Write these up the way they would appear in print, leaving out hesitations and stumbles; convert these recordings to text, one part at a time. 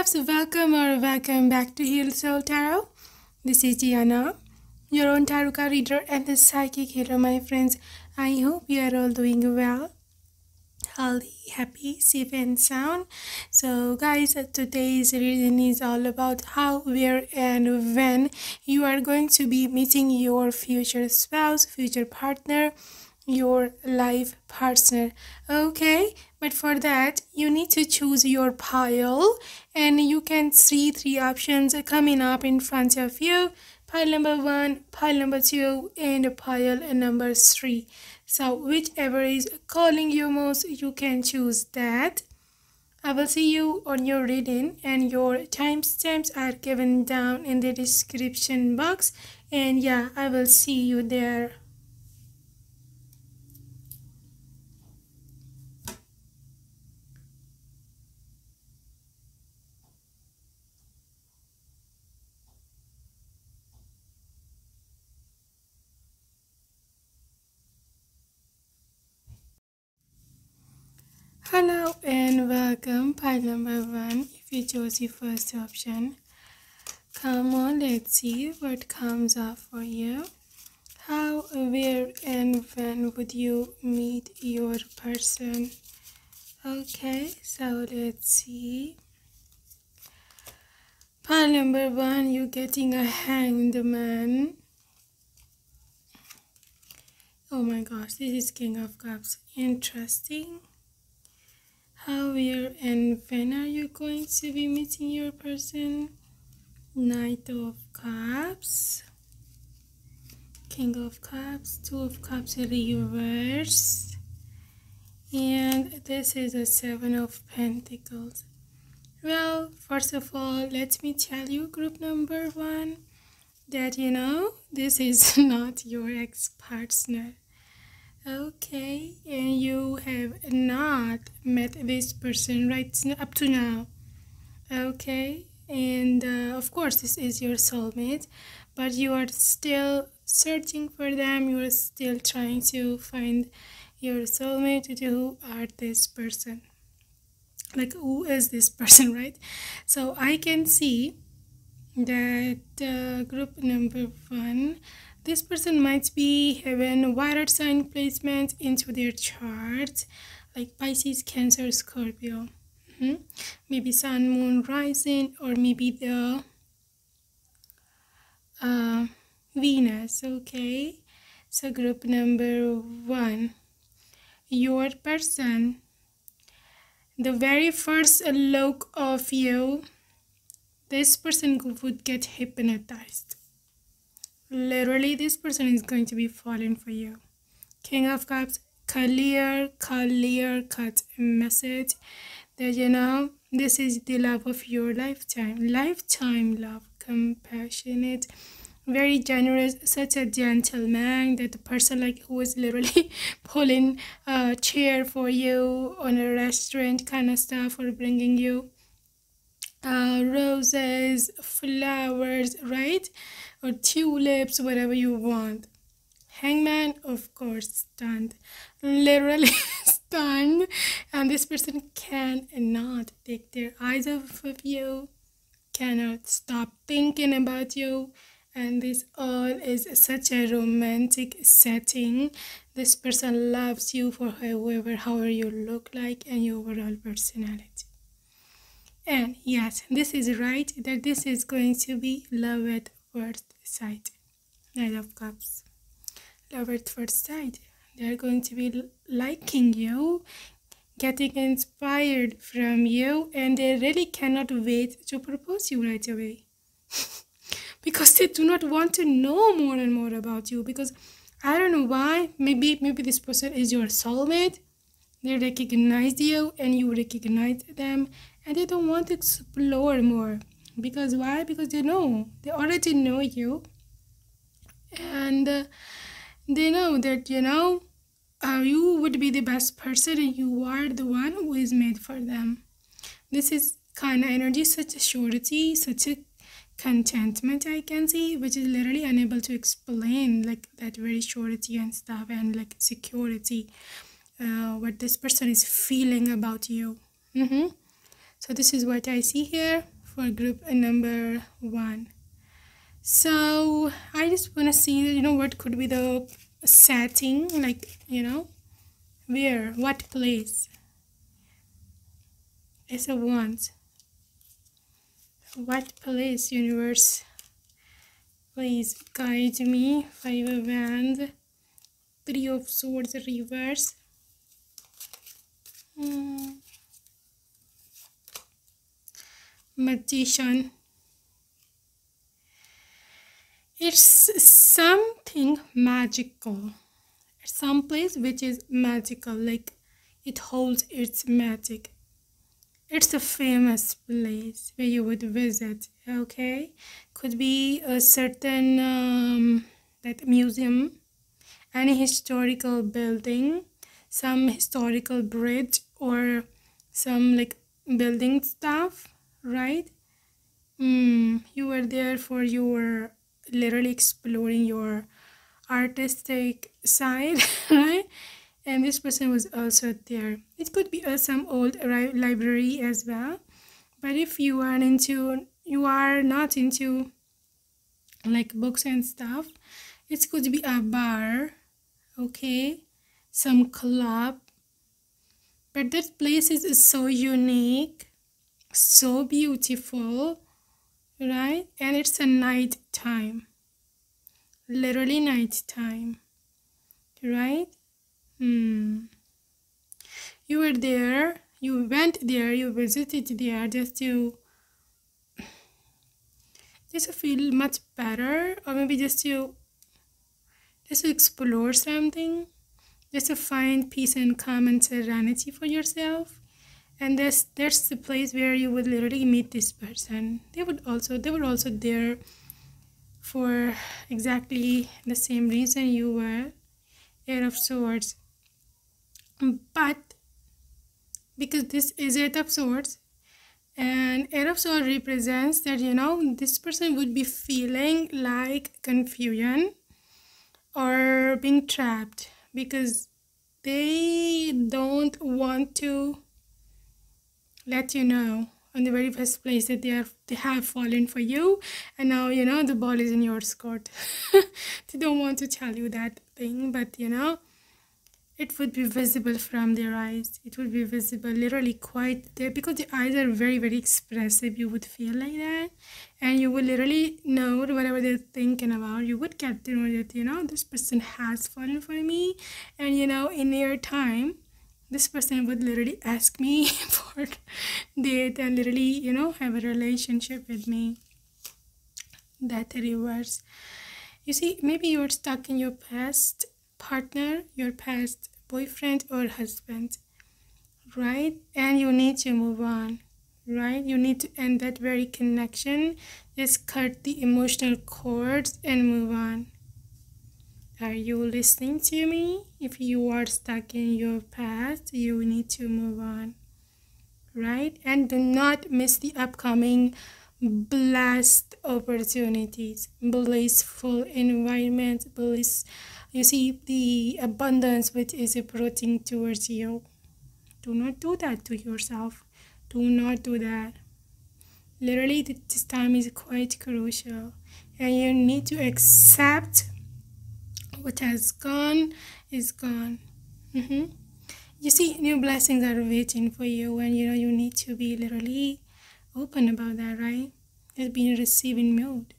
आप सब वेलकम और welcome back to heal soul tarot. This is Diana, your own tarot का reader and the psychic healer. My friends, I hope you are all doing well, healthy, happy, safe and sound. So guys, today's reading is all about how, where and when you are going to be meeting your future spouse, future partner, your life partner. Okay, but for that you need to choose your pile, and you can see three options coming up in front of you: pile number 1, pile number 2 and pile number 3. So whichever is calling you most, you can choose that. I will see you on your reading, and your timestamps are given down in the description box, and yeah, I will see you there. Hello and welcome, pile number 1. If you chose the first option, come on, let's see what comes up for you. How, where and when would you meet your person? Okay, so let's see. Pile number 1, you're getting a hanged man. Oh my gosh, this is King of Cups. Interesting. How, where and when are you going to be meeting your person? Knight of Cups, King of Cups, Two of Cups reversed, and this is a Seven of Pentacles. Well, first of all, let me tell you, group number 1, that you know this is not your ex-partner. Okay, and you have not met this person right up to now. Okay, and of course this is your soulmate, but you are still searching for them. You are still trying to find your soulmate. Who are this person? Like, who is this person, right? So I can see that group number 1, this person might be having water sign placement into their chart, like Pisces, Cancer, Scorpio. Maybe Sun, Moon, Rising, or maybe the Venus. Okay, so group number 1, your person, the very first look of you, this person would get hypnotized. Literally, this person is going to be falling for you. King of Cups, clear cut message that you know this is the love of your lifetime. Love, compassionate, very generous, such a gentleman, that the person like who is literally pulling a chair for you on a restaurant kind of stuff, or bringing you roses, flowers, right? Or tulips, whatever you want. Hangman, of course, stunned. Literally stunned. And this person cannot take their eyes off of you, cannot stop thinking about you. And this all is such a romantic setting. This person loves you for however you look like and your overall personality. And yes, this is right, that this is going to be love at first sight. Knight of Cups, love at first sight. They're going to be liking you, getting inspired from you, and they really cannot wait to propose you right away because they do not want to know more and more about you. Because I don't know why, maybe this person is your soulmate. They recognize you and you recognize them, and they don't want to explore more. Because why? Because they already know you, and they know that you would be the best person, and you are the one who is made for them. This is kind of energy, such a surety, such a contentment I can see, which is literally unable to explain, like that very surety and stuff, and like security, what this person is feeling about you. So this is what I see here for group number one. So I just want to see, you know, what could be the setting, like, you know, where, what place. Ace of Wands. What place, universe? Please guide me. Five of Wands. Three of Swords, reverse. Magician. It's something magical, some place which is magical, like it holds its magic. It's a famous place where you would visit. Okay, could be a certain that museum, any historical building, some historical bridge, or some like building stuff, right? You were there for your literally exploring your artistic side, right? And this person was also there. It could be some old library as well. But if you are into, you are not into like books and stuff, it could be a bar, okay, some club. But that place is so unique, so beautiful, right? And it's a night time, literally night time, right? You were there, you went there, you visited there just to feel much better, or maybe just to explore something, just to find peace and calm and serenity for yourself. And there's the place where you would literally meet this person. They were also there for exactly the same reason you were. Eight of Swords. But because this is Eight of Swords, and Eight of Swords represents that, you know, this person would be feeling like confusion or being trapped, because they don't want to let you know on the very first place that they have fallen for you, and now, you know, the ball is in your court. They don't want to tell you that thing, but you know, it would be visible from their eyes. It would be visible literally quite there, because the eyes are very, very expressive. You would feel like that, and you would literally know whatever they're thinking about. You would get to know that, you know, this person has fallen for me, and you know, in their time, this person would literally ask me for date and literally, you know, have a relationship with me. That reverse. You see, maybe you're stuck in your past partner, your past boyfriend or husband, right? And you need to move on, right? You need to end that very connection. Just cut the emotional cords and move on. Are you listening to me? If you are stuck in your past, you need to move on, right? And do not miss the upcoming blessed opportunities, blissful environment, bliss. You see the abundance which is approaching towards you. Do not do that to yourself. Do not do that. Literally, this time is quite crucial, and you need to accept what has gone is gone. You see, new blessings are waiting for you, and you know, you need to be literally open about that, right? Just be in receiving mode.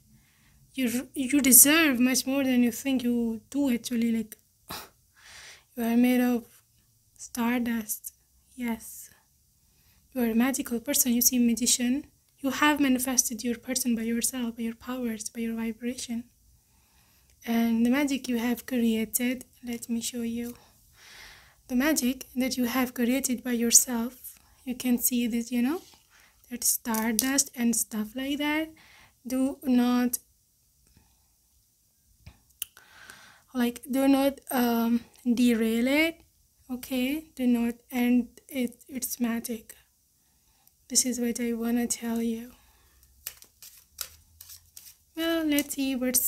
You deserve much more than you think you do, actually. Like, you are made of stardust. Yes, you are a magical person. You see, magician, you have manifested your person by yourself, by your powers, by your vibration. And the magic you have created, let me show you. The magic that you have created by yourself, you can see this, you know, that stardust and stuff like that. Do not derail it, okay? Do not end its magic. This is what I want to tell you. Well, let's see what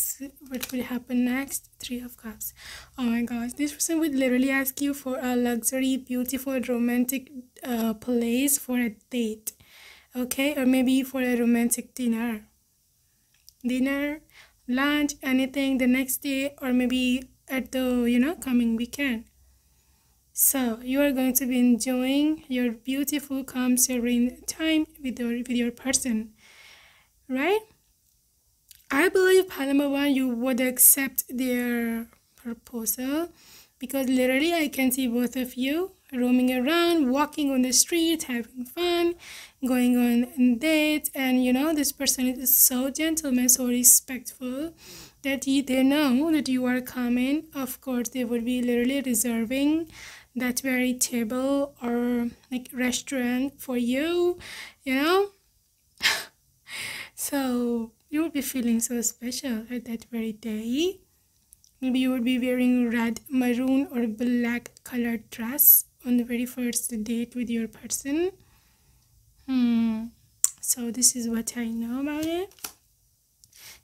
will happen next. Three of Cups. Oh my gosh, this person would literally ask you for a luxury, beautiful, romantic place for a date. okay? Or maybe for a romantic dinner, lunch, anything the next day, or maybe at the coming weekend. So you are going to be enjoying your beautiful, calm, serene time with your person, right? I believe, pile number one, you would accept their proposal, because literally I can see both of you roaming around, walking on the street, having fun, going on dates, and this person is so gentleman, so respectful, that they know that you are coming. Of course, they would be literally reserving that very table or like restaurant for you, so you would be feeling so special at that very day. Maybe you would be wearing red, maroon, or black colored dress on the very first date with your person. So this is what I know about it.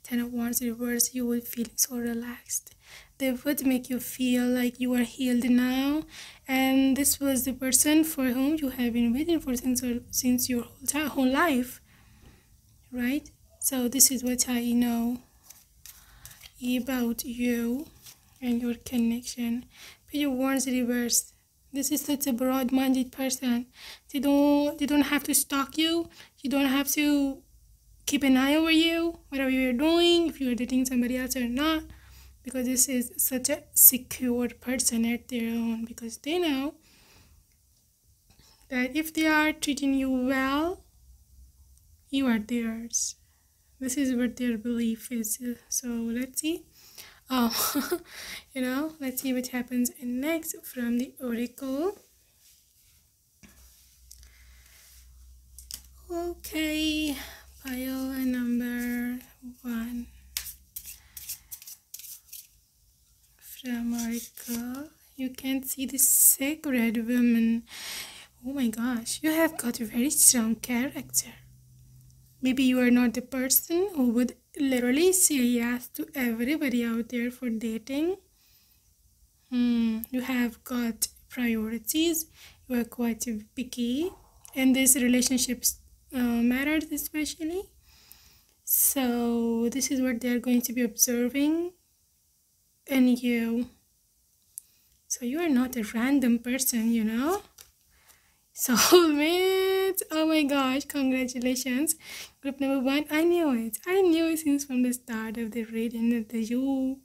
Ten of Wands reverse, you will feel so relaxed. They would make you feel like you are healed now, and this was the person for whom you have been waiting for since your whole life, right? So this is what I know about you and your connection. Page of Wands reversed. This is such a broad-minded person. They don't have to stalk you. You don't have to keep an eye over you, whatever you're doing, if you're dating somebody else or not, because this is such a secure person at their own, because they know that if they are treating you well, you are theirs. This is what their belief is. So let's see. Let's see what happens next from the oracle. Okay, pile number one from oracle. You can see the sacred woman. Oh my gosh, you have got a very strong character. Maybe you are not the person who would literally say yes to everybody out there for dating. You have got priorities. You are quite picky in this relationship matters especially. So this is what they're going to be observing in you. So you are not a random person, Soulmates, oh my gosh, congratulations. Group number one, I knew it since from the start of the reading that you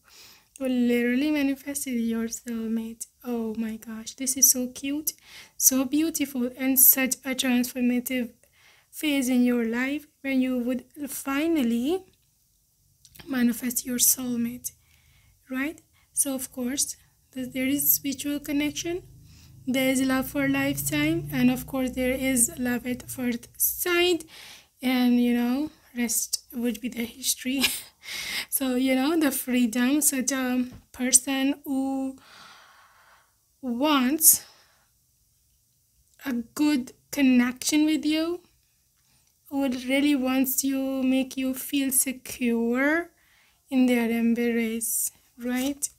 literally manifested your soulmate. Oh my gosh, this is so cute, so beautiful, and such a transformative phase in your life when you would finally manifest your soulmate, right? So of course, there is spiritual connection. There is love for lifetime, and of course there is love at first sight, and rest would be the history. So the freedom, such a person who wants a good connection with you, who really wants to make you feel secure in their embrace, right?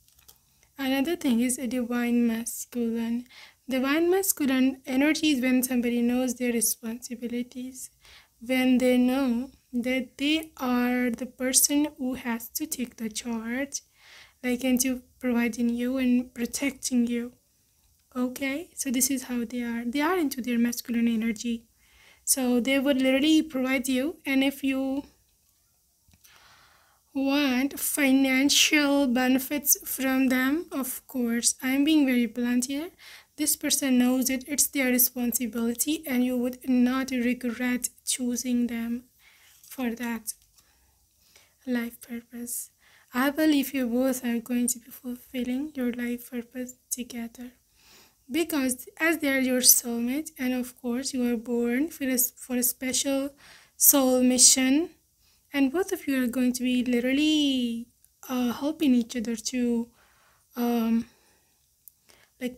Another thing is a divine masculine. Divine masculine energy is when somebody knows their responsibilities, when they know that they are the person who has to take the charge, like into providing you and protecting you. Okay, so this is how they are. They are into their masculine energy. So they would literally provide you, and if you want financial benefits from them, of course, I'm being very blunt here. This person knows that it's their responsibility, and you would not regret choosing them for that life purpose. I believe you both are going to be fulfilling your life purpose together, because as they are your soulmate, and of course you are born for a special soul mission, and both of you are going to be literally helping each other to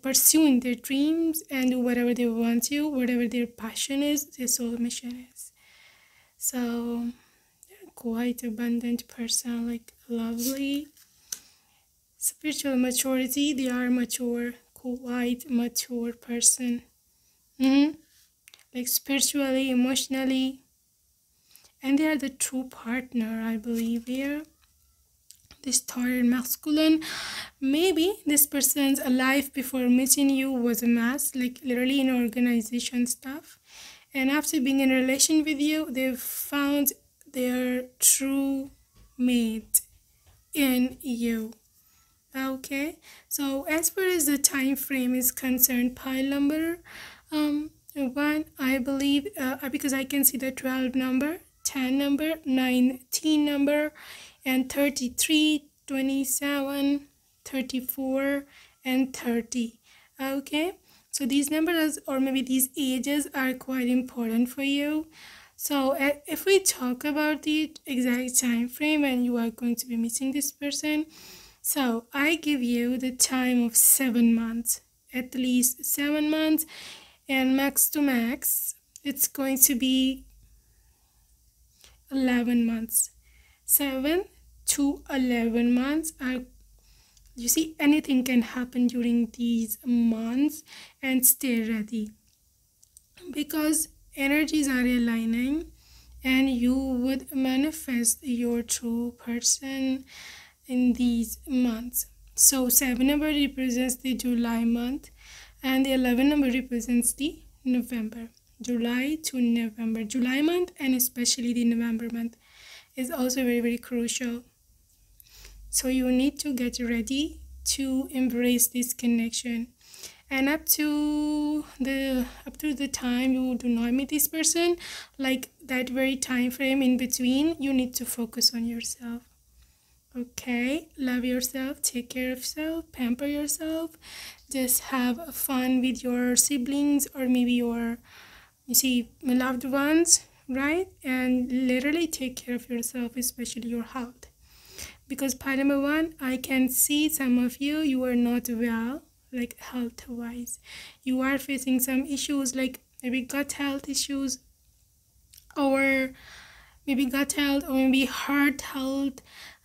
pursuing their dreams and do whatever they want to, whatever their passion is, their soul mission is. So they're quite abundant person, lovely. Spiritual maturity, they are mature, quite mature person. like spiritually, emotionally, and they are the true partner, I believe, here. This Taurus masculine, maybe this person's life before meeting you was a mess, like literally in organization stuff, and after being in a relation with you, they've found their true mate in you. Okay, so as far as the time frame is concerned, pile number 1, I believe, because I can see the 12 number, 10 number, 19 number, and 33, 27, 34, and 30. Okay, so these numbers, or maybe these ages, are quite important for you. So if we talk about the exact time frame and you are going to be meeting this person, so I give you the time of 7 months, at least 7 months, and max to max it's going to be 11 months. 7 to 11 months are, you see, anything can happen during these months, and stay ready because energies are aligning and you would manifest your true person in these months. So 7 number represents the July month and the 11 number represents the November, July to November. July month and especially the November month is also very, very crucial. So you need to get ready to embrace this connection, and up to the time you do not meet this person, like that very time frame in between, you need to focus on yourself. Okay, love yourself, take care of yourself, pamper yourself, just have fun with your siblings or maybe your, you see, loved ones, right? And literally take care of yourself, especially your health, because pile number 1, I can see some of you are not well, like health wise you are facing some issues, like maybe gut health issues, or maybe gut health, or maybe heart health.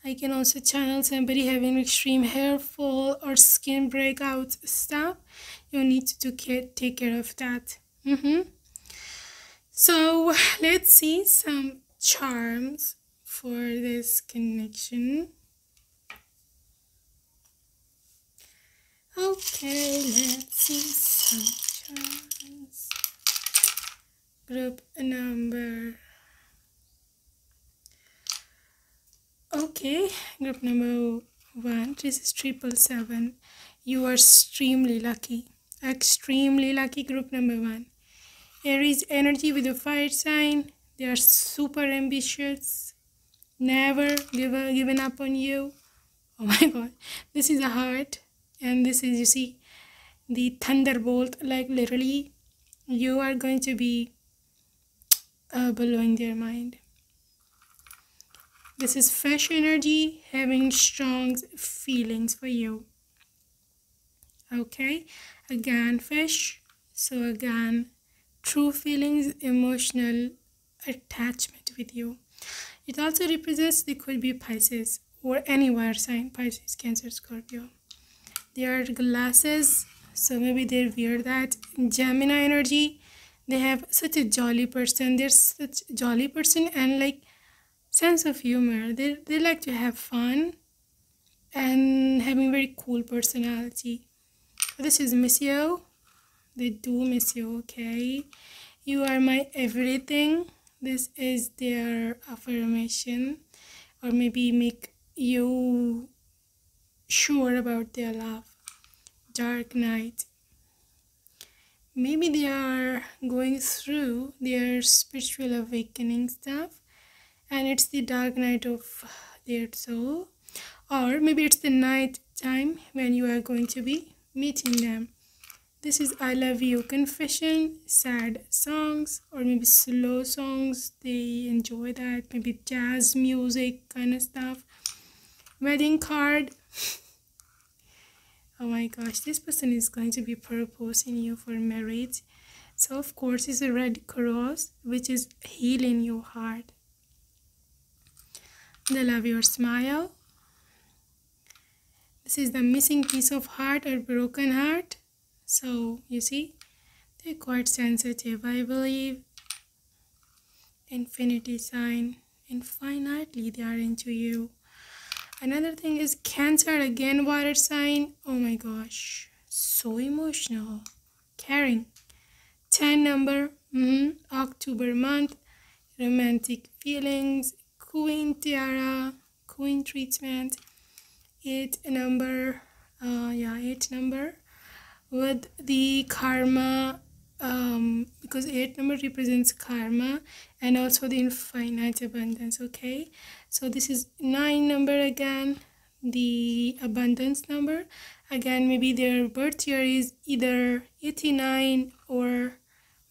I can also channel somebody having extreme hair fall or skin breakout stuff. You need to take care of that. So let's see some charms for this connection. Okay, let's see some charms. Group number. Okay, group number 1. This is 777. You are extremely lucky. Extremely lucky, group number 1. Aries energy with a fire sign. They are super ambitious. Never given up on you. Oh my god. This is a heart. And this is, you see, the thunderbolt. Like literally, you are going to be blowing their mind. This is fish energy having strong feelings for you. Okay. Again, fish. So again, true feelings, emotional attachment with you. It also represents, they could be Pisces or any water sign, Pisces, Cancer, Scorpio. They are glasses, so maybe they wear that. Gemini energy, they have such a jolly person. They're such a jolly person and like sense of humor. They like to have fun and having very cool personality. This is Miss You. They do miss you, okay? You are my everything. This is their affirmation, or maybe make you sure about their love. Dark night. Maybe they are going through their spiritual awakening stuff, and it's the dark night of their soul, or maybe it's the night time when you are going to be meeting them. This is I Love You confession, sad songs, or maybe slow songs. They enjoy that. Maybe jazz music kind of stuff. Wedding card. Oh my gosh, this person is going to be proposing you for marriage. So of course it's a red cross, which is healing your heart. They love your smile. This is the missing piece of heart or broken heart. So you see, They're quite sensitive, I believe. Infinity sign. Infinitely they are into you. Another thing is Cancer, again water sign. Oh my gosh, so emotional, caring. 10 number, October month, romantic feelings, Queen tiara, Queen treatment. 8 number, 8 number with the karma, because 8 number represents karma and also the infinite abundance. Okay, so this is 9 number, again the abundance number. Again, maybe their birth year is either 89 or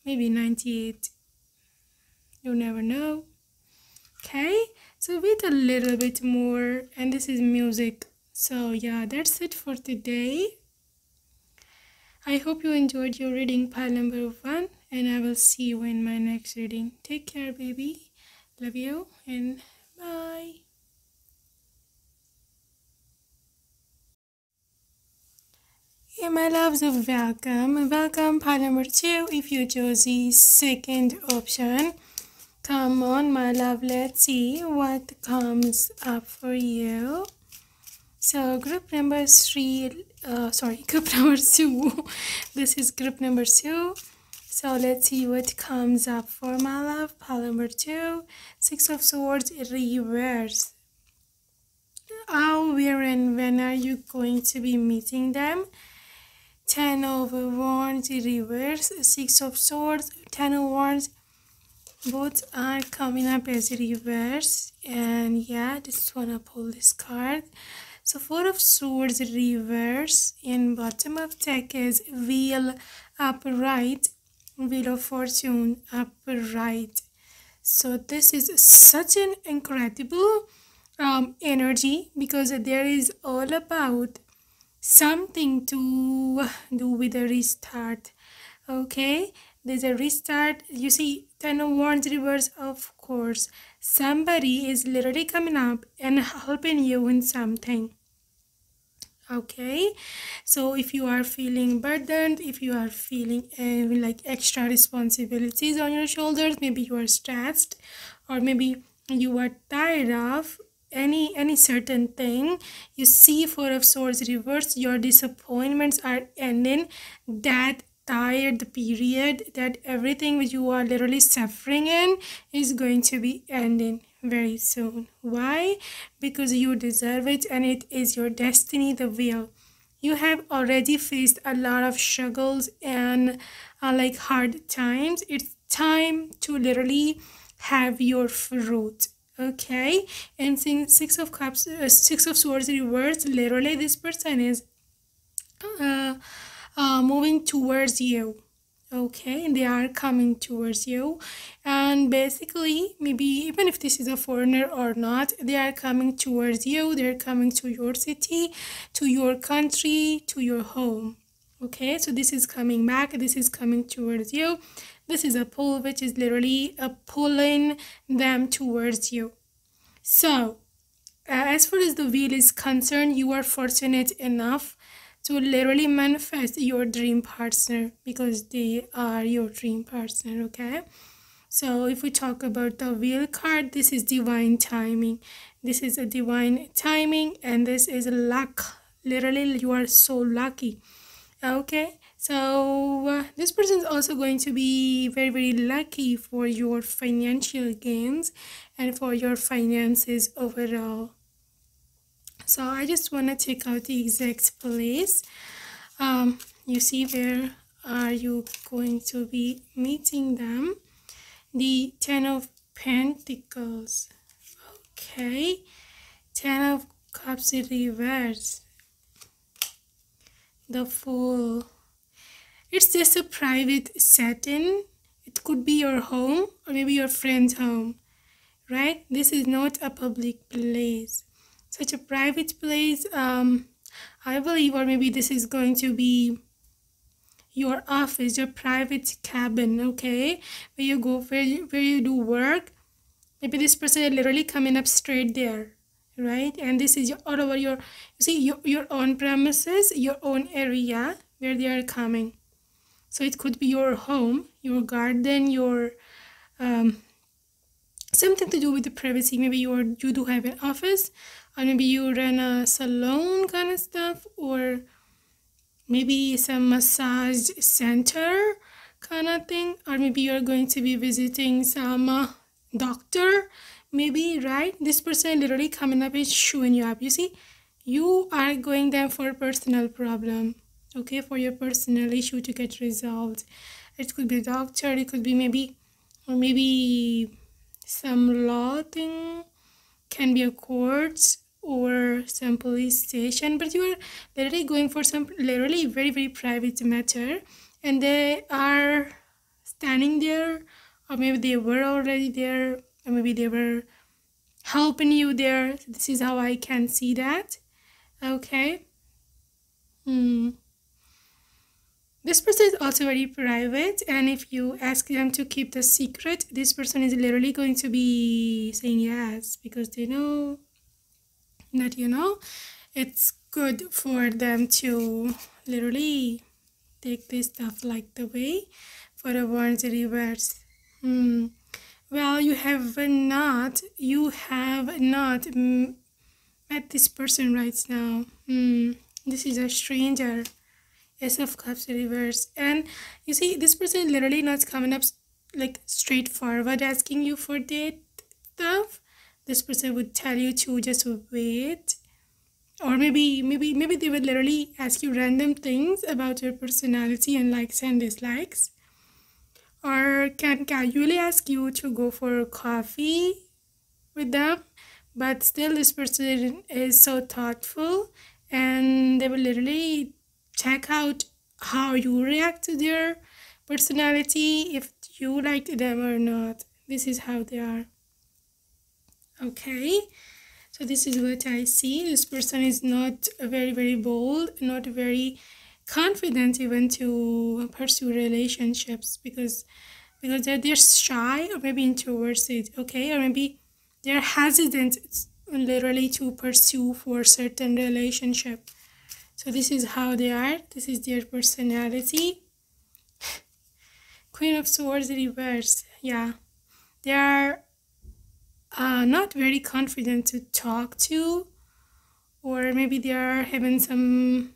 maybe 98, you never know. Okay, so wait a little bit more. And this is music. So yeah, that's it for today. I hope you enjoyed your reading, pile number 1, and I will see you in my next reading. Take care, baby. Love you and bye. Hey, my loves, welcome. Welcome, pile number 2, if you chose the second option. Come on, my love, let's see what comes up for you. So group number 2. This is group number 2. So let's see what comes up for my love. Pile number 2. 6 of swords reverse. How, where, and when are you going to be meeting them? 10 of wands reverse. 6 of swords. 10 of wands. Both are coming up as reverse. And yeah, just wanna pull this card. So 4 of swords reverse, and bottom of deck is wheel upright, wheel of fortune upright. So this is such an incredible energy, because there is all about something to do with a restart. Okay, there's a restart. You see, 10 of wands reverse, of course. Somebody is literally coming up and helping you in something. Okay, so if you are feeling burdened, if you are feeling like extra responsibilities on your shoulders, maybe you are stressed, or maybe you are tired of any certain thing, you see 4 of swords reverse, your disappointments are ending that tired period, that everything which you are literally suffering in is going to be ending very soon. Why? Because you deserve it, and it is your destiny, the wheel. You have already faced a lot of struggles and like hard times. It's time to literally have your fruit. Okay, and since 6 of swords reverse, literally this person is moving towards you. Okay, and they are coming towards you, and basically maybe even if this is a foreigner or not, they are coming towards you. They're coming to your city, to your country, to your home. Okay, so this is coming back, this is coming towards you. This is a pull, which is literally pulling them towards you. So as far as the wheel is concerned, you are fortunate enough to literally manifest your dream partner, because they are your dream partner. Okay, so if we talk about the wheel card, this is divine timing. This is a divine timing, and this is luck. Literally, you are so lucky. Okay, so this person is also going to be very, very lucky for your financial gains and for your finances overall. So I just want to take out the exact place. You see, where are you going to be meeting them? The 10 of pentacles. Okay, 10 of cups reverse. The fool. It's just a private setting. It could be your home or maybe your friend's home, right? This is not a public place. Such a private place, I believe, or maybe this is going to be your office, your private cabin. Okay, where you go, where you do work. Maybe this person is literally coming up straight there, right? And this is your, all over your, you see, your own premises, your own area where they are coming. So it could be your home, your garden, your something to do with the privacy. Maybe you do have an office, or maybe you run a salon kind of stuff, or maybe some massage center kind of thing, or maybe you're going to be visiting some doctor, maybe, right? This person literally coming up and showing you up. You see, you are going there for a personal problem, okay, for your personal issue to get resolved. It could be a doctor, it could be maybe, or maybe some law thing, can be a court or some police station, but you are literally going for some literally very, very private matter, and they are standing there, or maybe they were already there, or maybe they were helping you there. This is how I can see that. Okay. This person is also very private, and if you ask them to keep the secret, this person is literally going to be saying yes, because they know that, you know, it's good for them to literally take this stuff like the way for the ones reverse. Well, you have not met this person right now. This is a stranger. Ace of Cups reverse. And you see, this person literally not coming up like straightforward asking you for date stuff. This person would tell you to just wait, or maybe they would literally ask you random things about your personality and likes and dislikes, or can casually ask you to go for coffee with them. But still, this person is so thoughtful, and they will literally check out how you react to their personality, if you liked them or not. This is how they are. Okay, so this is what I see. This person is not very, very bold, not very confident even to pursue relationships, because they're shy, or maybe introverts it, okay, or maybe they're hesitant literally to pursue for certain relationship. So this is how they are. This is their personality. Queen of Swords reverse. Yeah, they are not very confident to talk to, or maybe they are having some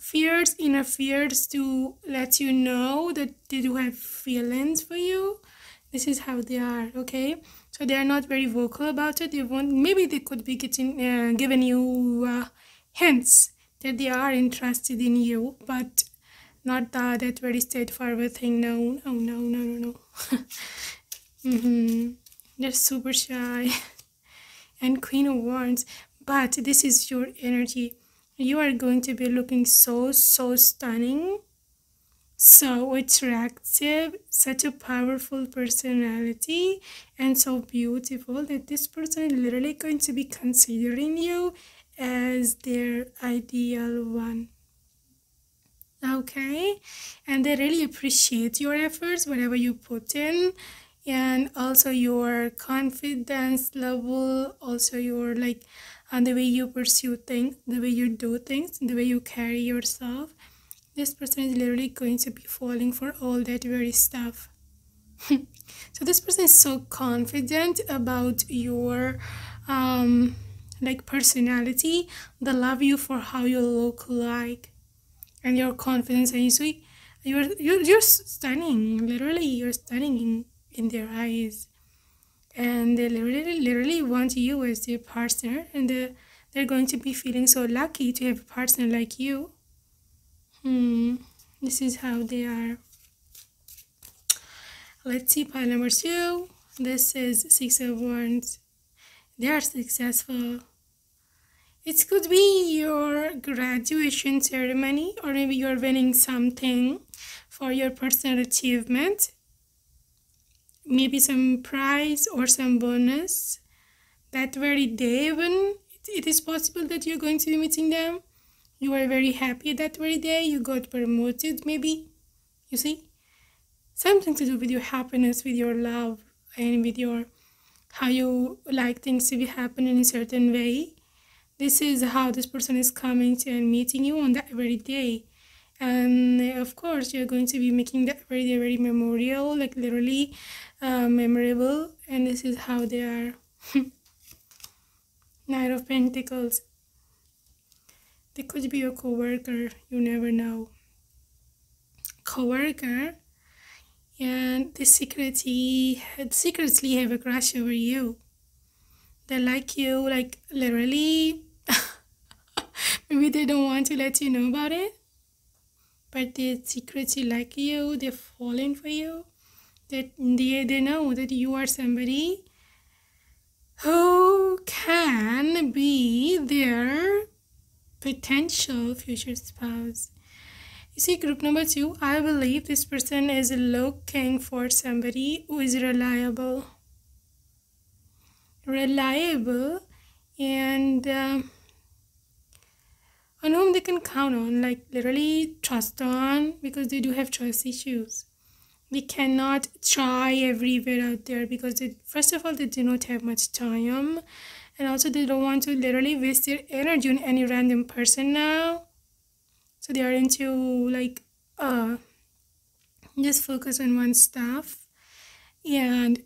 fears, inner fears, to let you know that they do have feelings for you. This is how they are. Okay, so they are not very vocal about it. They won't. Maybe they could be getting giving you hints that they are interested in you, but not that very straightforward thing. No. They're super shy. And Queen of Wands. But this is your energy. You are going to be looking so stunning, so attractive, such a powerful personality, and so beautiful that this person is literally going to be considering you as their ideal one. Okay, and they really appreciate your efforts, whatever you put in, and also your confidence level, also your like the way you pursue things, the way you do things, the way you carry yourself. This person is literally going to be falling for all that very stuff. So this person is so confident about your like personality. They love you for how you look like, and your confidence, and you see, you're stunning. Literally, you're stunning in their eyes, and they literally want you as their partner, and they're going to be feeling so lucky to have a partner like you. This is how they are. Let's see pile number 2. This is Six of Wands. They are successful. It could be your graduation ceremony, or maybe you're winning something for your personal achievement, maybe some prize or some bonus that very day. When it is possible that you're going to be meeting them, you are very happy that very day. You got promoted, maybe, you see, something to do with your happiness, with your love, and with your how you like things to be happening in a certain way. This is how this person is coming to and meeting you on that very day. And of course you're going to be making that very, very memorial, like literally memorable. And this is how they are. Knight of Pentacles. They could be your co-worker, you never know. Co-worker, and they secretly have a crush over you. They like you, like literally. Maybe they don't want to let you know about it, but they secretly like you. They're falling for you. That they know that you are somebody who can be their potential future spouse. You see, group number 2, I believe this person is looking for somebody who is reliable. Reliable, and on whom they can count on, like literally trust on, because they do have trust issues. They cannot try everywhere out there because they, first of all, they do not have much time, and also they don't want to literally waste their energy on any random person now. So they are into like just focus on one stuff and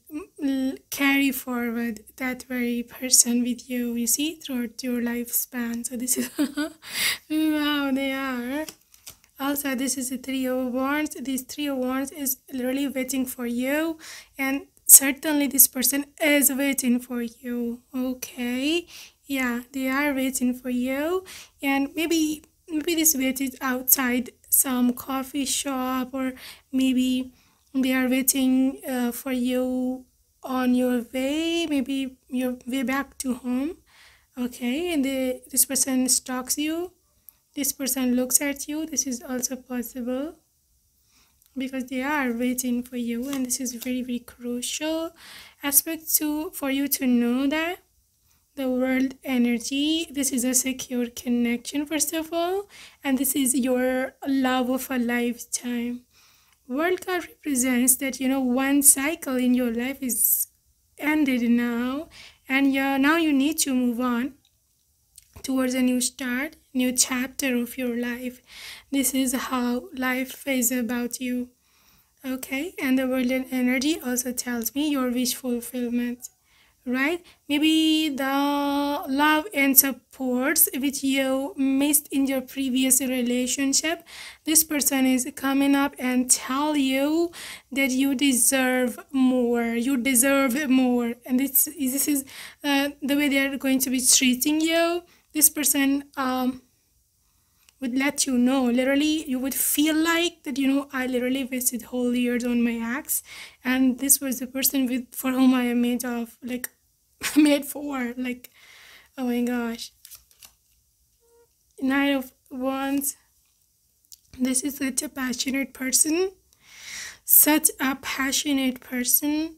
carry forward that very person with you, you see, throughout your lifespan. So this is how they are. Also, this is the 3 of Wands. This 3 of Wands is literally waiting for you, and certainly this person is waiting for you. Okay, yeah, they are waiting for you, and maybe this waited outside some coffee shop, or maybe they are waiting for you on your way, maybe your way back to home. Okay, and this person stalks you. This person looks at you. This is also possible because they are waiting for you, and this is very, very crucial aspect for you to know that the world energy. This is a secure connection, first of all, and this is your love of a lifetime. World card represents that, you know, one cycle in your life is ended now, and now you need to move on towards a new start, new chapter of your life. This is how life is about you. Okay, and the world energy also tells me your wish fulfillment, right? Maybe the love and supports which you missed in your previous relationship, this person is coming up and tell you that you deserve more, you deserve more. And this is the way they are going to be treating you. This person would let you know, literally you would feel like that, you know, I literally wasted whole years on my ex, and this was the person for whom I am made of, like made for, like, oh my gosh. Knight of Wands. This is such a passionate person, such a passionate person,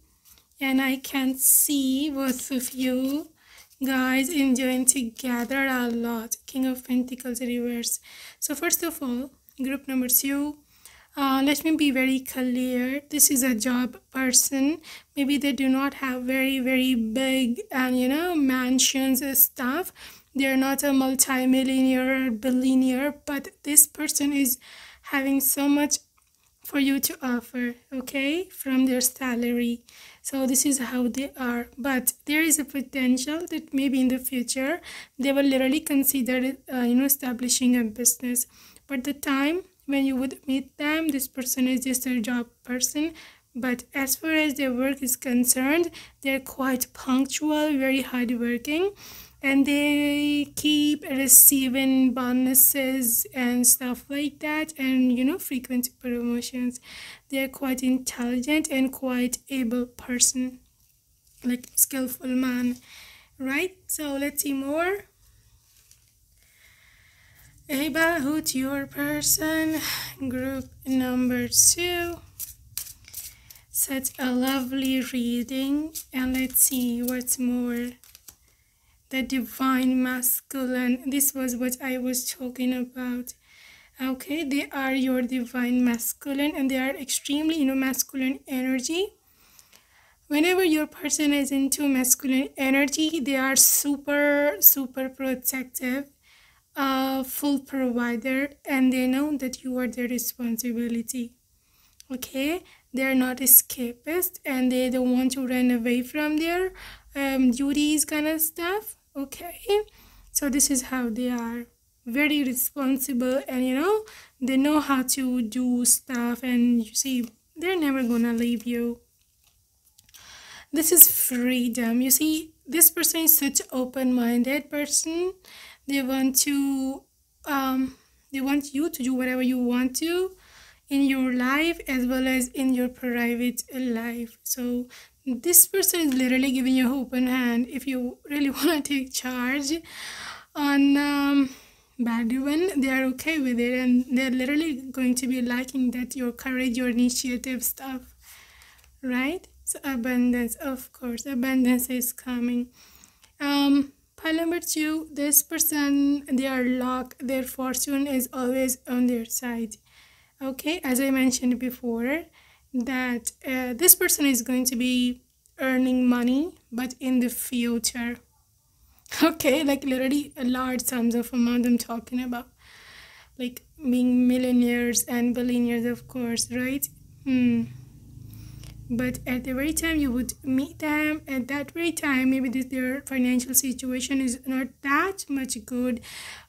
and I can see both of you guys enjoying together a lot. King of Pentacles reverse. So first of all, group number 2, let me be very clear, this is a job person. Maybe they do not have very, very big and, you know, mansions and stuff. They're not a multi-millionaire or billionaire, but this person is having so much for you to offer, okay, from their salary. So this is how they are, but there is a potential that maybe in the future they will literally consider you know, establishing a business. But the time when you would meet them, this person is just a job person, but as far as their work is concerned, they're quite punctual, very hardworking, and they keep receiving bonuses and stuff like that, and, you know, frequent promotions. They're quite intelligent and quite able person, like skillful man, right? So let's see more. Eba, who's your person? Group number 2. Such a lovely reading, and let's see what's more. The divine masculine. This was what I was talking about. Okay, they are your divine masculine, and they are extremely, you know, masculine energy. Whenever your person is into masculine energy, they are super, super protective a full provider, and they know that you are their responsibility. Okay, they're not escapist and they don't want to run away from their duties kind of stuff. Okay, so this is how they are, very responsible, and you know, they know how to do stuff, and you see, they're never gonna leave you. This is freedom. You see, this person is such an open-minded person. They want to they want you to do whatever you want to in your life as well as in your private life. So this person is literally giving you an open hand if you really want to take charge on bad one. They are okay with it, and they're literally going to be liking that, your courage, your initiative stuff, right? So abundance, of course, abundance is coming. Pile number two, this person, they are luck, their fortune is always on their side. Okay, as I mentioned before, that this person is going to be earning money, but in the future. Okay, like literally a large sums of amount I'm talking about, like being millionaires and billionaires, of course, right? But at the very time you would meet them, at that very time, maybe their financial situation is not that much good,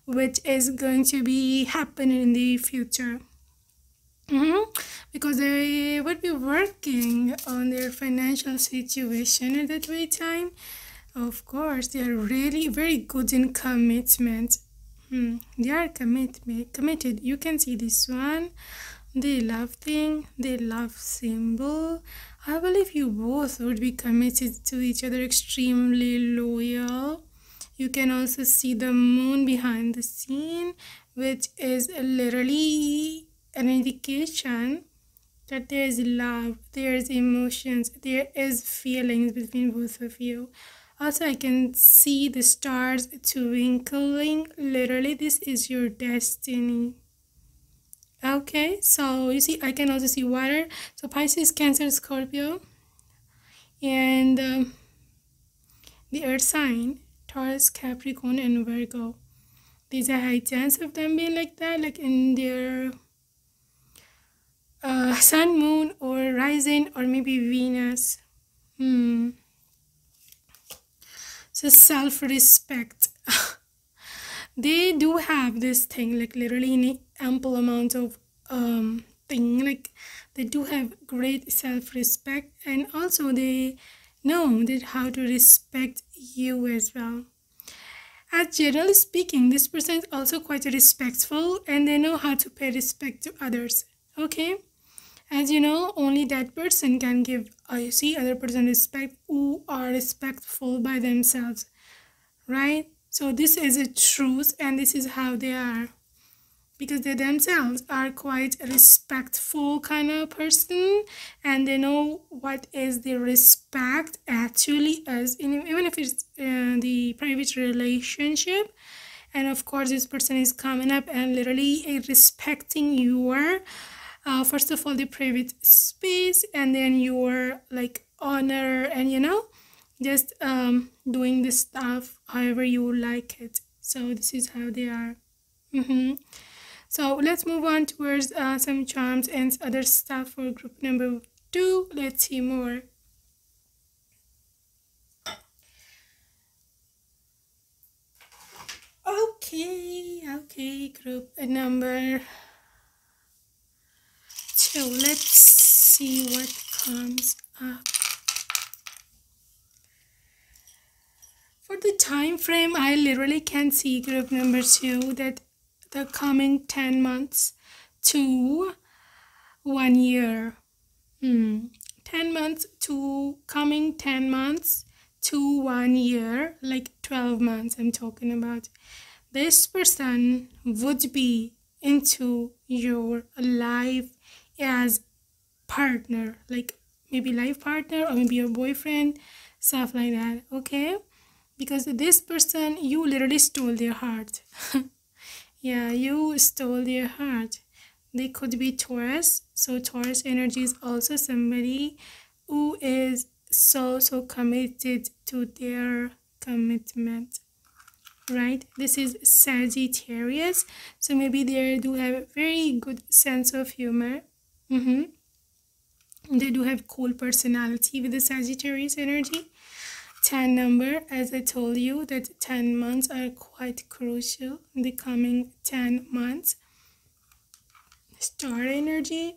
which is going to be happening in the future. Because they would be working on their financial situation at that very time. Of course, they are really very good in commitment. They are committed. You can see this one. They love thing, they love symbol. I believe you both would be committed to each other, extremely loyal. You can also see the moon behind the scene, which is literally an indication that there is love, there is emotions, there is feelings between both of you. Also, I can see the stars twinkling. Literally, this is your destiny. Okay, so you see, I can also see water. So Pisces, Cancer, Scorpio, and the earth sign, Taurus, Capricorn, and Virgo. There's a high chance of them being like that, like in their sun, moon, or rising, or maybe Venus. So self-respect. They do have this thing, like literally in ample amount of thing, like they do have great self-respect, and also they know that how to respect you as well. As generally speaking, this person is also quite respectful, and they know how to pay respect to others. Okay, as you know, only that person can give you see other person respect who are respectful by themselves, right? So this is a truth, and this is how they are, because they themselves are quite a respectful kind of person, and they know what is the respect actually is, even if it's the private relationship. And of course, this person is coming up and literally respecting your first of all, the private space, and then your like honor, and you know, just doing the stuff however you like it. So this is how they are. So let's move on towards some charms and other stuff for group number two. Let's see more. Okay, group number two. Let's see what comes up. For the time frame, I literally can see group number two that the coming 10 months to 1 year. 10 months to coming 10 months to 1 year, like 12 months I'm talking about. This person would be into your life as partner, like maybe life partner or maybe your boyfriend, stuff like that, okay? Because this person, you literally stole their heart. Yeah, you stole their heart. They could be Taurus. So Taurus energy is also somebody who is so committed to their commitment. right? This is Sagittarius, so maybe they do have a very good sense of humor. They do have cool personality with the Sagittarius energy. 10 number, as I told you, that 10 months are quite crucial in the coming 10 months. Star energy.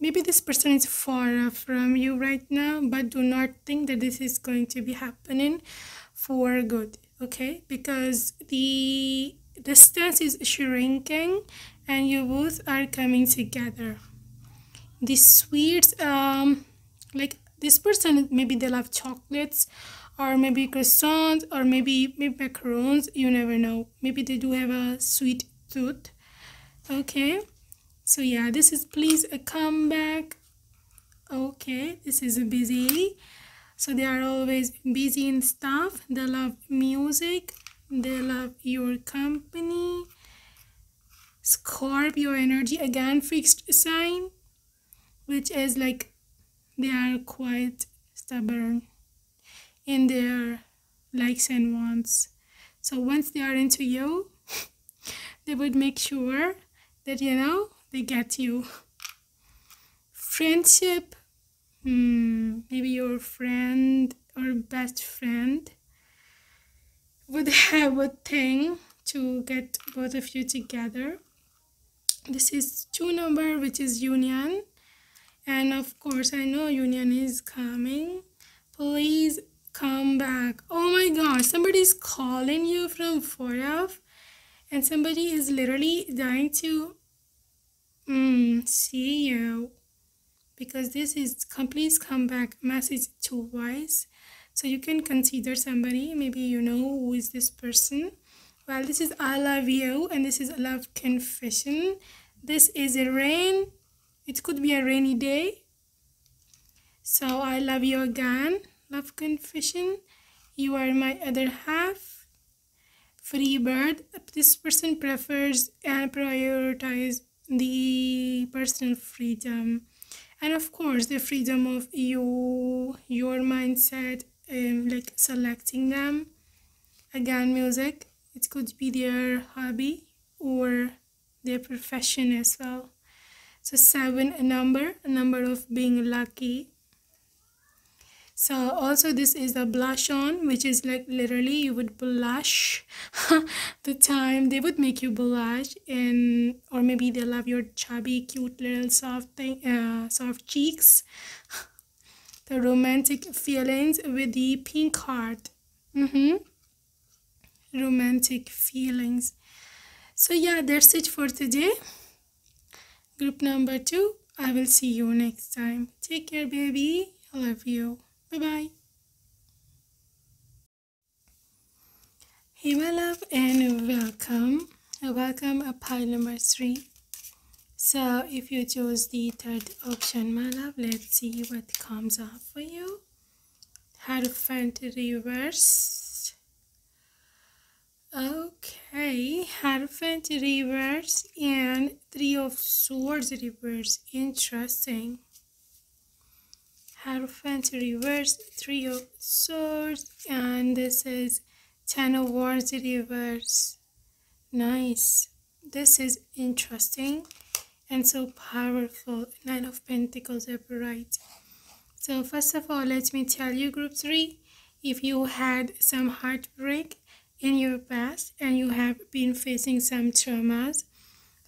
Maybe this person is far from you right now, but do not think that this is going to be happening for good, okay? Because the distance is shrinking and you both are coming together. The sweets, like this person, maybe they love chocolates, or maybe croissants, or maybe macarons, you never know. Maybe they do have a sweet tooth, okay? So yeah, this is please a comeback. Okay, this is a busy, so they are always busy in stuff. They love music, they love your company. Scorpio energy, again fixed sign, which is like they are quite stubborn in their likes and wants. So once they are into you, they would make sure that, you know, they get you. Friendship, maybe your friend or best friend would have a thing to get both of you together. This is 2 number, which is union. And of course, I know union is coming. Please come back. Oh my gosh, somebody is calling you from far off, and somebody is literally dying to see you, because this is please come back message twice. So you can consider somebody, maybe you know who is this person. Well, this is I love you, and this is love confession. This is a rain. It could be a rainy day. So I love you again. Love confession. You are my other half. Free bird. This person prefers and prioritizes the personal freedom, and of course the freedom of your mindset, like selecting them. Again, music. It could be their hobby or their profession as well. So 7, a number of being lucky. So also this is a blush on, which is like literally you would blush the time. They would make you blush, and or maybe they love your chubby, cute little soft thing, soft cheeks. The romantic feelings with the pink heart. Romantic feelings. So yeah, that's it for today. Group number 2, I will see you next time. Take care, baby. I love you. Bye-bye. Hey, my love, and welcome. Welcome to pile number 3. So, if you choose the third option, my love, let's see what comes up for you. Hierophant reverse. Okay, Hierophant reverse and 3 of swords reverse. Interesting. Hierophant reverse, 3 of swords, and this is 10 of wands reverse. Nice. This is interesting and so powerful. 9 of pentacles upright. So first of all, let me tell you, group 3, if you had some heartbreak in your past and you have been facing some traumas,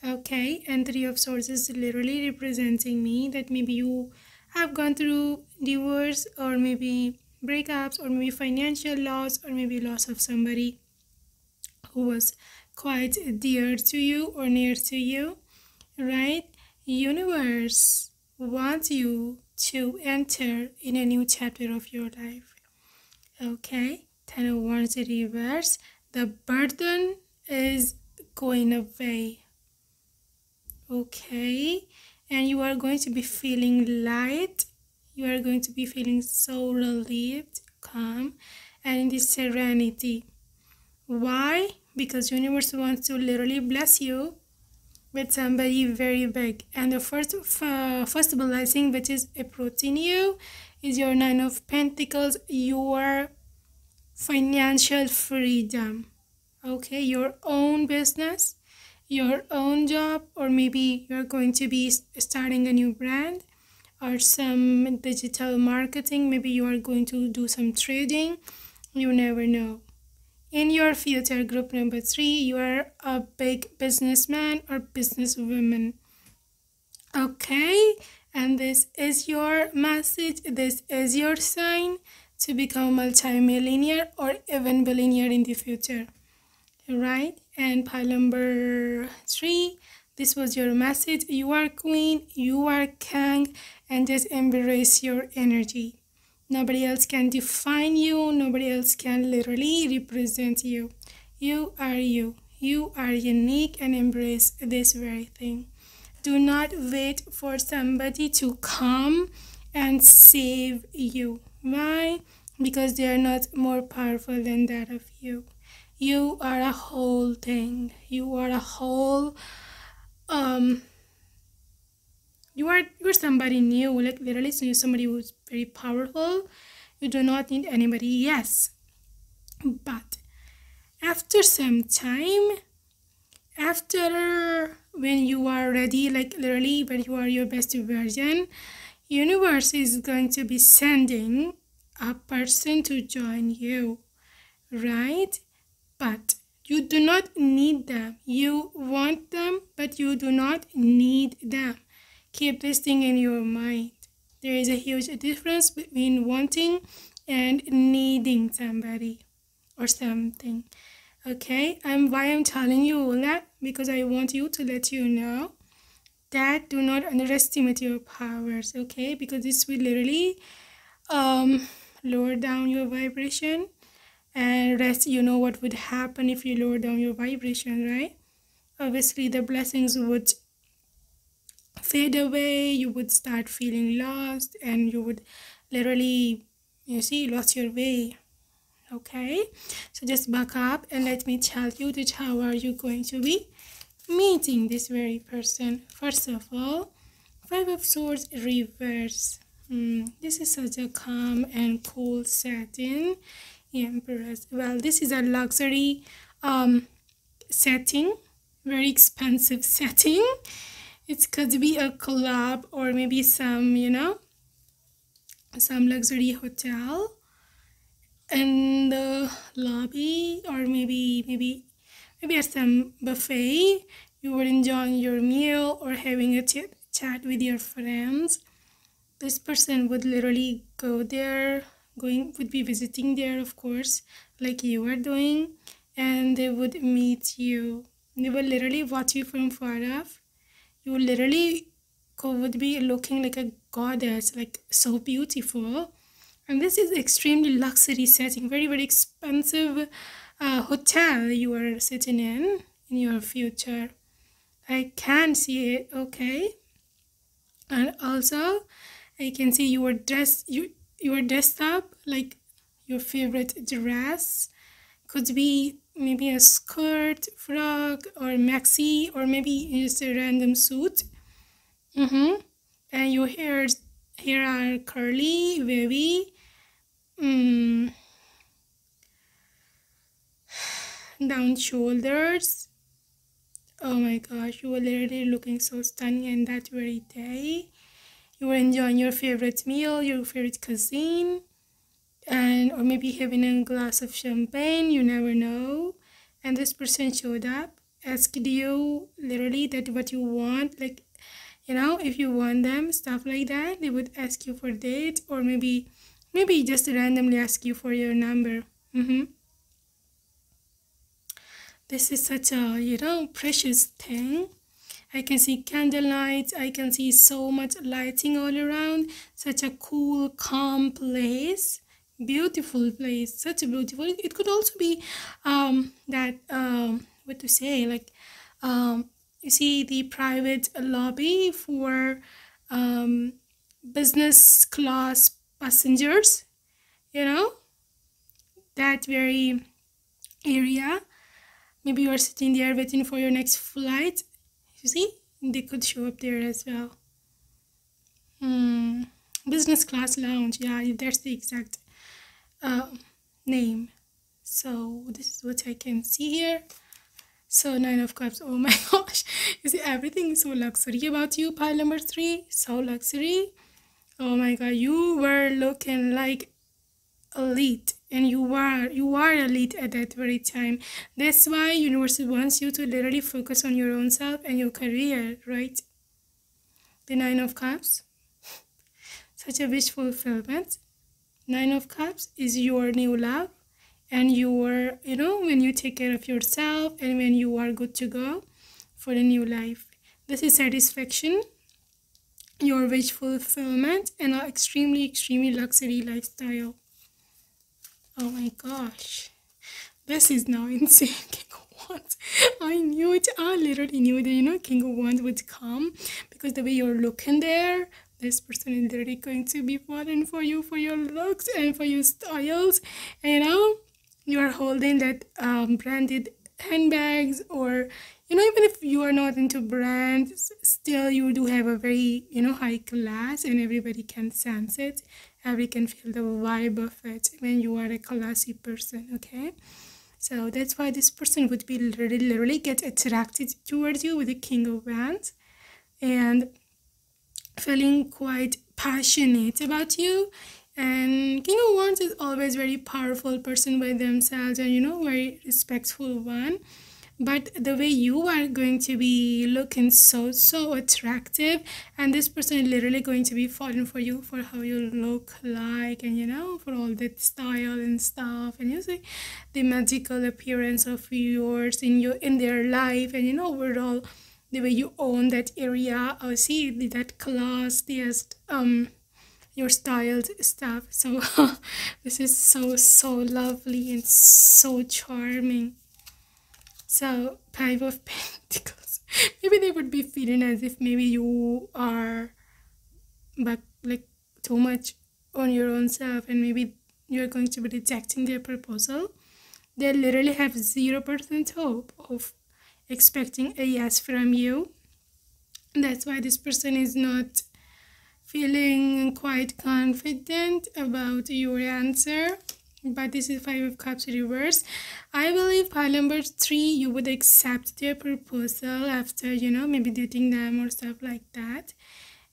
okay, and 3 of swords is literally representing me that maybe you have gone through divorce, or maybe breakups, or maybe financial loss, or maybe loss of somebody who was quite dear to you or near to you, right? Universe wants you to enter in a new chapter of your life, okay? 10 of wands reverse, the burden is going away, okay? And you are going to be feeling light. You are going to be feeling so relieved, calm, and in this serenity. Why? Because universe wants to literally bless you with somebody very big. And the first blessing, which is approaching you, is your 9 of pentacles, your financial freedom. Okay, your own business, your own job, or maybe you're going to be starting a new brand or some digital marketing. Maybe you are going to do some trading. You never know. In your future, group number 3, you are a big businessman or businesswoman. Okay, and this is your message. This is your sign to become multi-millionaire or even billionaire in the future. Right? And pile number 3, this was your message. You are queen, you are king, and just embrace your energy. Nobody else can define you. Nobody else can literally represent you. You are you. You are unique, and embrace this very thing. Do not wait for somebody to come and save you. Why? Because they are not more powerful than that of you. You are a whole thing. You are a whole, you're somebody new, like literally, so you're somebody who's very powerful. You do not need anybody, yes. But after some time, after when you are ready, like literally, when you are your best version, universe is going to be sending a person to join you, right? But you do not need them. You want them, but you do not need them. Keep this thing in your mind. There is a huge difference between wanting and needing somebody or something. Okay, and why I'm telling you all that? Because I want you to let you know that do not underestimate your powers, okay? Because this will literally lower down your vibration, and rest, you know what would happen if you lower down your vibration, right? Obviously, the blessings would fade away, you would start feeling lost, and you would literally, you see, lost your way. Okay, so just back up and let me tell you that how are you going to be meeting this very person. First of all, 5 of Swords reverse. This is such a calm and cool setting. Empress. Well, this is a luxury setting, very expensive setting. It could be a club or maybe some, you know, some luxury hotel. In the lobby, or maybe at some buffet, you were enjoying your meal or having a chat with your friends. This person would literally go there, would be visiting there, of course, like you were doing, and they would meet you. They would literally watch you from far off. You literally would be looking like a goddess, like so beautiful. And this is extremely luxury setting, very, very expensive hotel you are sitting in your future. I can see it, okay? And also, I can see you were dressed, you were dressed up, like your favorite dress. Could be maybe a skirt, frock, or maxi, or maybe just a random suit. And your hair are curly, wavy, down shoulders. Oh my gosh, you were literally looking so stunning in that very day. You were enjoying your favorite meal, your favorite cuisine, and or maybe having a glass of champagne, you never know. And this person showed up, asked you literally that what you want, like, you know, if you want them, stuff like that. They would ask you for a date, or maybe just randomly ask you for your number. This is such a, you know, precious thing. I can see candle lights. I can see so much lighting all around. Such a cool, calm place. Beautiful place. Such a beautiful. It could also be that, what to say, like, you see the private lobby for business class passengers, you know, that very area. Maybe you are sitting there waiting for your next flight. You see, they could show up there as well. Business class lounge, yeah, that's the exact name. So this is what I can see here. So 9 of cups, oh my gosh, you see everything is so luxury about you, pile number 3, so luxury. Oh my god, you were looking like elite, and you are elite at that very time. That's why universe wants you to literally focus on your own self and your career, right? The 9 of cups, such a wish fulfillment. 9 of cups is your new love. And you are, when you take care of yourself and when you are good to go for a new life. This is satisfaction, your wish fulfillment, and an extremely, extremely luxury lifestyle. Oh my gosh. This is now insane, King of Wands. I knew it. I literally knew that, King of Wands would come. Because the way you're looking there, this person is literally going to be falling for you, for your looks and for your styles. And, you are holding that branded handbags, or even if you are not into brands, still you do have a very high class, and everybody can sense it. Everybody can feel the vibe of it when you are a classy person. Okay, so that's why this person would be literally get attracted towards you with the King of Wands, and feeling quite passionate about you. And King of Wands is always very powerful person by themselves, and very respectful one. But the way you are going to be looking so attractive, and this person is literally going to be falling for you for how you look like, and for all that style and stuff, and see the magical appearance of yours in their life, and overall the way you own that area, or see that class, your styled stuff. So this is so lovely and so charming. So 5 of pentacles, maybe they would be feeling as if maybe you are like too much on your own self, and maybe you're going to be rejecting their proposal. They literally have 0% hope of expecting a yes from you. That's why this person is not feeling quite confident about your answer. But this is 5 of cups reverse. I believe pile number 3, you would accept their proposal after maybe dating them or stuff like that,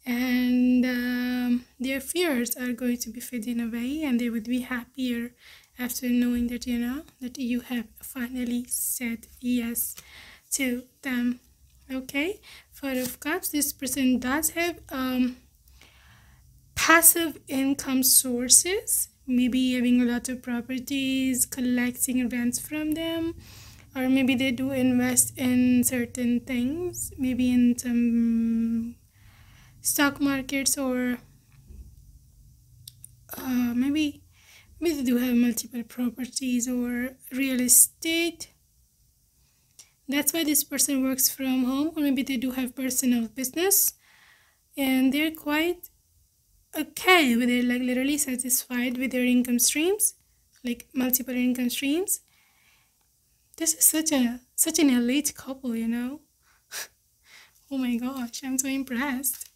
and their fears are going to be fading away, and they would be happier after knowing that that you have finally said yes to them. Okay, 4 of cups, this person does have passive income sources, maybe having a lot of properties, collecting rents from them, or maybe they do invest in certain things, maybe in some stock markets, or maybe they do have multiple properties or real estate. That's why this person works from home, or maybe they do have personal business, and they're quite okay, but they're like literally satisfied with their income streams, like multiple income streams. This is such an elite couple, Oh my gosh, I'm so impressed.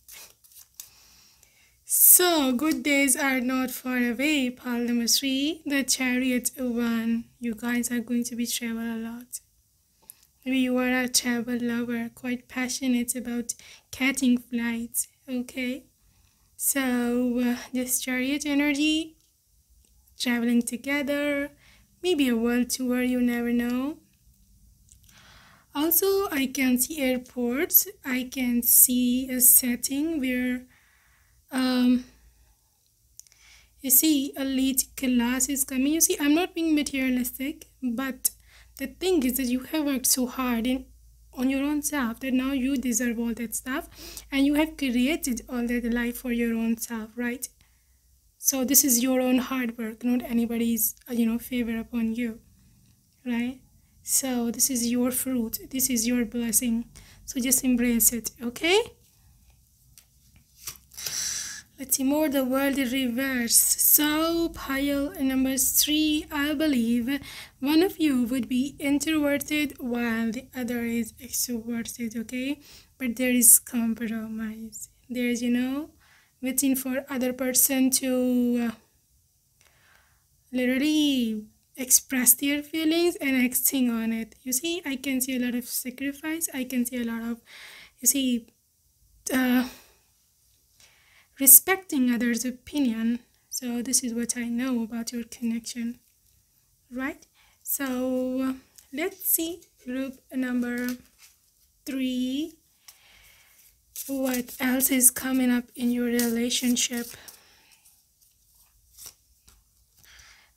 So good days are not far away. Pile number 3, the Chariot one. You guys are going to be travel a lot. Maybe you are a travel lover, quite passionate about catching flights. Okay. So this Chariot energy, traveling together, maybe a world tour, you never know. Also, I can see airports. I can see a setting where you see elite class is coming. You see, I'm not being materialistic, but the thing is that you have worked so hard on your own self that now you deserve all that stuff, and you have created all that life for your own self, right? So this is your own hard work, not anybody's favor upon you, right? So this is your fruit, this is your blessing, so just embrace it. Okay, let's see more. The world reverse. So pile number 3, I believe one of you would be introverted while the other is extroverted. Okay, but there is compromise. There is waiting for other person to literally express their feelings and acting on it. You see, I can see a lot of sacrifice. I can see a lot of, you see, respecting others' opinion. So this is what I know about your connection, right? So let's see group number 3. What else is coming up in your relationship?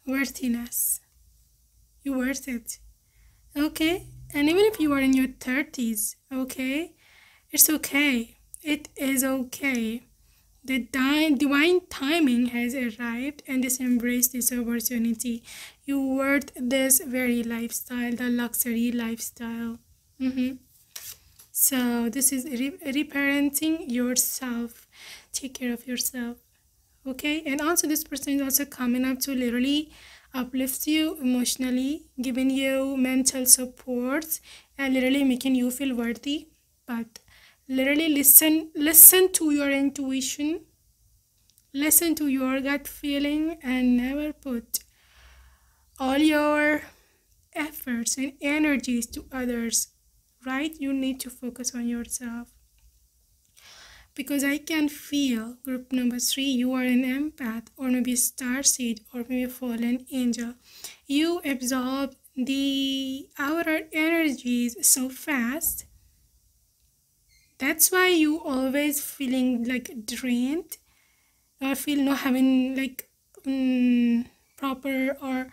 Worthiness. You're worth it. Okay? And even if you are in your 30s, okay? It's okay. It is okay. The divine timing has arrived, and just embrace this opportunity. You worth this very lifestyle, the luxury lifestyle. So this is reparenting yourself. Take care of yourself, okay? And also this person is also coming up to literally uplift you emotionally, giving you mental support, and literally making you feel worthy. But literally listen to your intuition, listen to your gut feeling, and never put all your efforts and energies to others, right? You need to focus on yourself, because I can feel group number 3, you are an empath, or maybe a starseed, or maybe a fallen angel. You absorb the outer energies so fast. That's why you always feeling like drained, or feel not having like proper or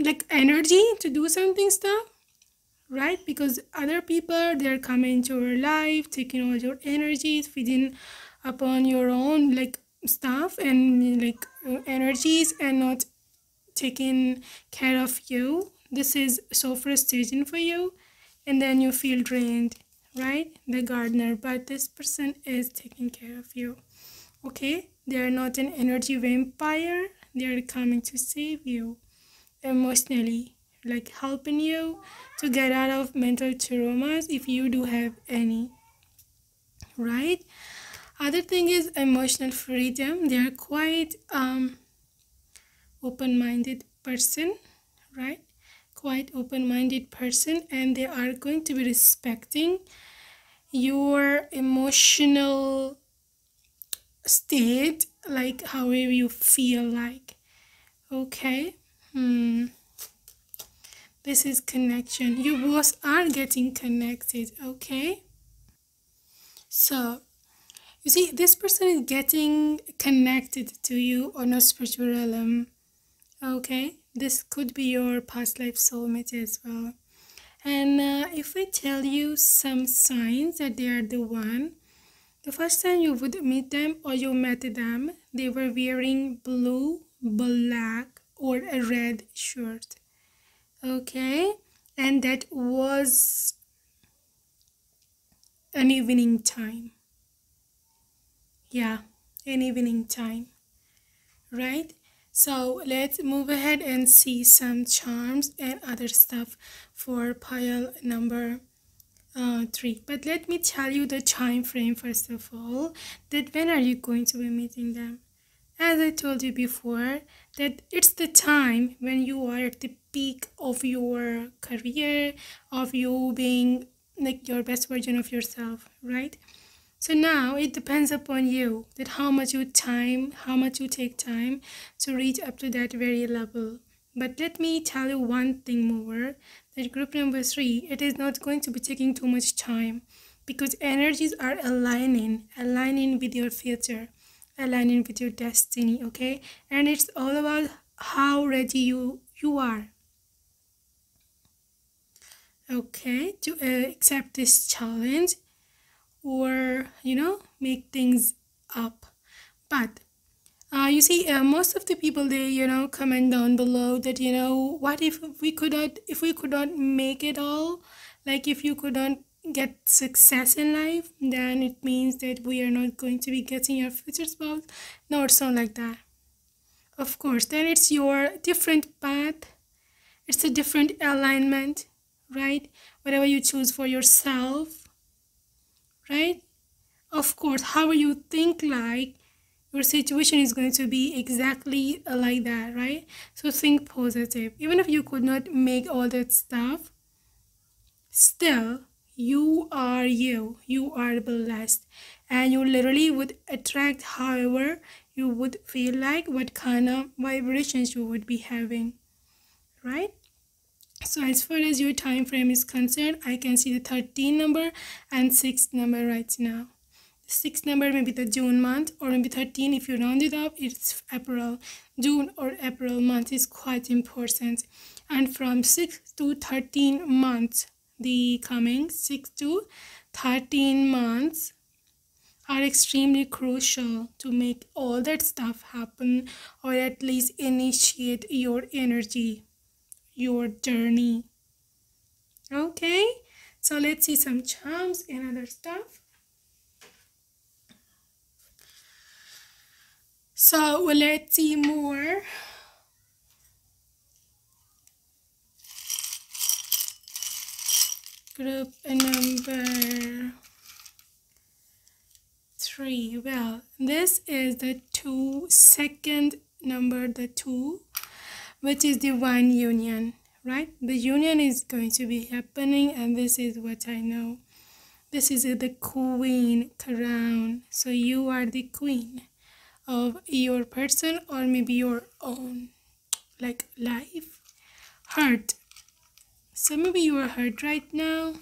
like energy to do something stuff, right? Because other people, they're coming into your life, taking all your energies, feeding upon your own like stuff and like energies, and not taking care of you. This is so frustrating for you, and then you feel drained, right? The gardener. But this person is taking care of you, okay? They are not an energy vampire. They are coming to save you emotionally, like helping you to get out of mental traumas if you do have any, right? Other thing is emotional freedom. They are quite open-minded person, right? Quite open-minded person, and they are going to be respecting your emotional state, like however you feel like, okay? This is connection. You both are getting connected, okay? So you see, this person is getting connected to you on a spiritual realm, okay? This could be your past life soulmate as well. And if I tell you some signs that they are the one, the first time you would meet them or you met them, they were wearing blue, black, or a red shirt, okay? And that was an evening time. Yeah, an evening time, right? So let's move ahead and see some charms and other stuff for pile number 3. But let me tell you the time frame first of all, that when are you going to be meeting them? As I told you before, that it's the time when you are at the peak of your career, of you being like your best version of yourself, right? So now it depends upon you that how much you take time to reach up to that very level. But let me tell you one thing more, that group number 3, it is not going to be taking too much time, because energies are aligning with your future, aligning with your destiny, okay? And it's all about how ready you are, okay, to accept this challenge, or you know, make things up. But you see, most of the people, they, you know, comment down below that, you know, what if we could not make it all, like if you could not get success in life, then it means that we are not going to be getting your future spouse. No, it's not like that. Of course, then it's your different path, it's a different alignment, right? Whatever you choose for yourself, right? Of course, how you think like your situation is going to be exactly like that, right? So think positive. Even if you could not make all that stuff, still you are blessed, and you literally would attract however you would feel like, what kind of vibrations you would be having, right? So as far as your time frame is concerned, I can see the 13 number and 6 number right now. 6 number may be the June month, or maybe 13 if you round it up, it's April. June or April month is quite important. And from 6 to 13 months, the coming 6 to 13 months are extremely crucial to make all that stuff happen, or at least initiate your energy, your journey. Okay, so let's see some charms and other stuff. So let's see more. Group number 3. Well, this is the 2 second number, the 2, which is divine union, right? The union is going to be happening, and this is what I know. This is the queen crown. So you are the queen of your person, or maybe your own, like, life, heart. So maybe you are hurt right now.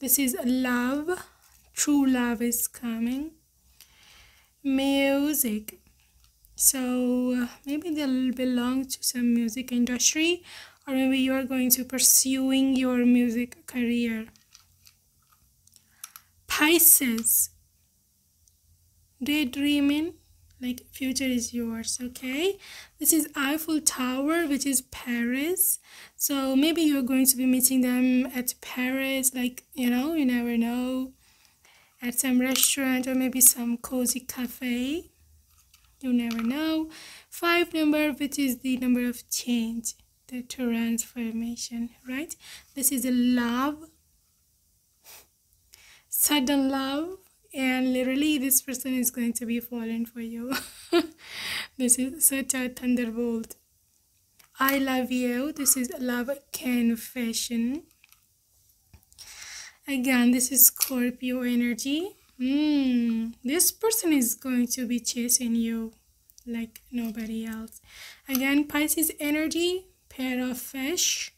This is love. True love is coming. Music. So maybe they'll belong to some music industry, or maybe you are going to pursuing your music career. Pisces. Daydreaming. Like, future is yours, okay? This is Eiffel Tower, which is Paris. So maybe you're going to be meeting them at Paris, like, you know, you never know. At some restaurant, or maybe some cozy cafe. You never know. 5 number, which is the number of change, the transformation, right? This is a love, sudden love. And literally, this person is going to be falling for you. This is such a thunderbolt. I love you. This is love confession. Again, this is Scorpio energy. This person is going to be chasing you like nobody else. Again, Pisces energy, pair of fish,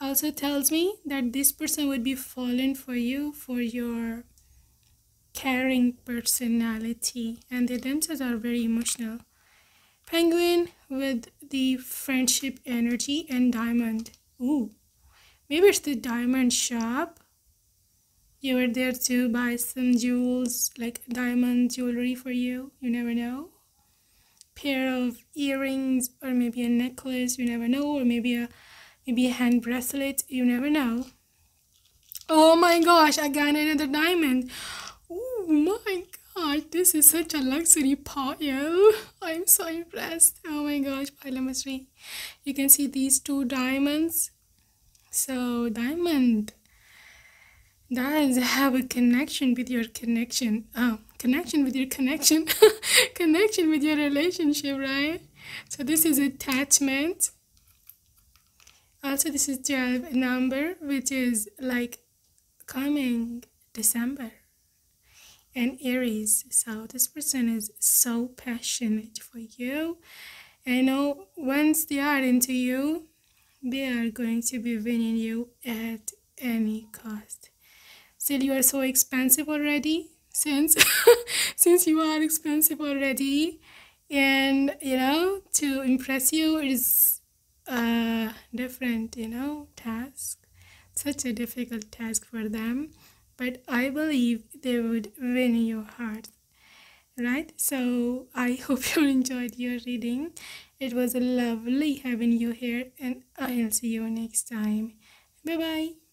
also tells me that this person would be falling for you for your caring personality, and they themselves are very emotional. Penguin with the friendship energy and diamond. Ooh, maybe it's the diamond shop. You were there to buy some jewels, like diamond jewelry for you. You never know. Pair of earrings, or maybe a necklace. You never know. Or maybe a hand bracelet. You never know. Oh my gosh! Again, another diamond. Oh my gosh, this is such a luxury pile. I'm so impressed. Oh my gosh, pile number 3. You can see these 2 diamonds. So, diamond does have a connection with your connection. Oh, connection with your connection. Connection with your relationship, right? So, this is attachment. Also, this is 12 number, which is like coming December. And Aries. So this person is so passionate for you. I know once they are into you, they are going to be winning you at any cost. Still, you are so expensive already, since you are expensive already, and you know, to impress you is a different, you know, task. Such a difficult task for them. But I believe they would win your heart, right? So I hope you enjoyed your reading. It was lovely having you here, and I'll see you next time. Bye-bye.